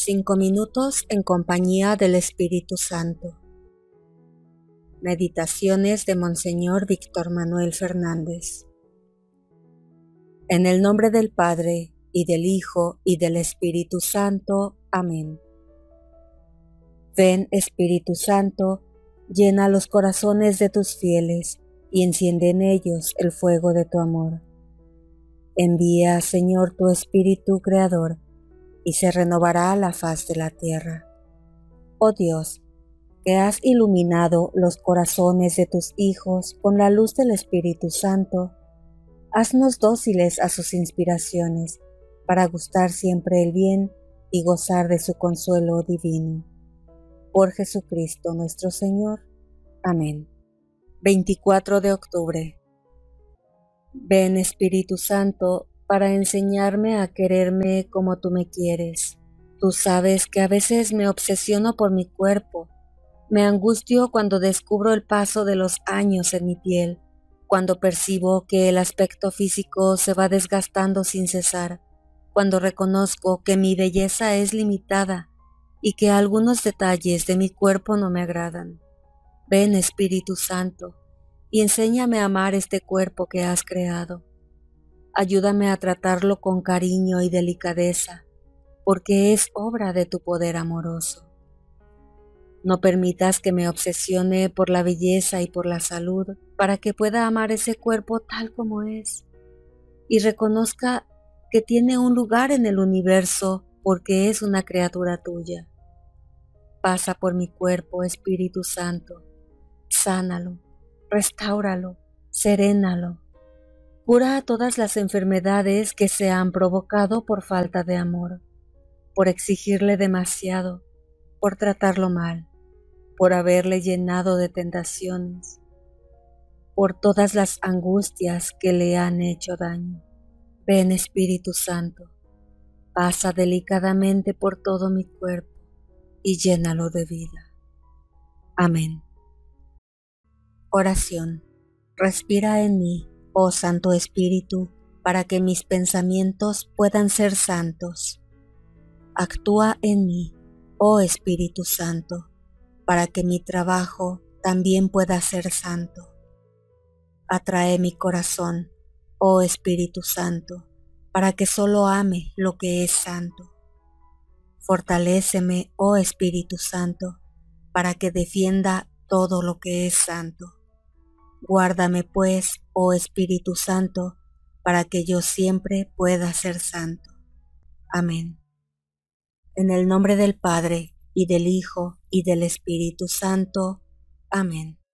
5 minutos en compañía del Espíritu Santo. Meditaciones de Monseñor Víctor Manuel Fernández. En el nombre del Padre, y del Hijo, y del Espíritu Santo. Amén. Ven, Espíritu Santo, llena los corazones de tus fieles, y enciende en ellos el fuego de tu amor. Envía, Señor, tu Espíritu Creador, y se renovará la faz de la tierra. Oh Dios, que has iluminado los corazones de tus hijos con la luz del Espíritu Santo, haznos dóciles a sus inspiraciones, para gustar siempre el bien y gozar de su consuelo divino. Por Jesucristo nuestro Señor. Amén. 24 de octubre. Ven, Espíritu Santo, para enseñarme a quererme como tú me quieres. Tú sabes que a veces me obsesiono por mi cuerpo, me angustio cuando descubro el paso de los años en mi piel, cuando percibo que el aspecto físico se va desgastando sin cesar, cuando reconozco que mi belleza es limitada y que algunos detalles de mi cuerpo no me agradan. Ven, Espíritu Santo, y enséñame a amar este cuerpo que has creado. Ayúdame a tratarlo con cariño y delicadeza, porque es obra de tu poder amoroso. No permitas que me obsesione por la belleza y por la salud, para que pueda amar ese cuerpo tal como es, y reconozca que tiene un lugar en el universo porque es una criatura tuya. Pasa por mi cuerpo, Espíritu Santo, sánalo, restáuralo, serénalo. Cura a todas las enfermedades que se han provocado por falta de amor, por exigirle demasiado, por tratarlo mal, por haberle llenado de tentaciones, por todas las angustias que le han hecho daño. Ven, Espíritu Santo, pasa delicadamente por todo mi cuerpo y llénalo de vida. Amén. Oración. Respira en mí, oh Santo Espíritu, para que mis pensamientos puedan ser santos. Actúa en mí, oh Espíritu Santo, para que mi trabajo también pueda ser santo. Atrae mi corazón, oh Espíritu Santo, para que solo ame lo que es santo. Fortaléceme, oh Espíritu Santo, para que defienda todo lo que es santo. Guárdame pues, oh Espíritu Santo, para que yo siempre pueda ser santo. Amén. En el nombre del Padre, y del Hijo, y del Espíritu Santo. Amén.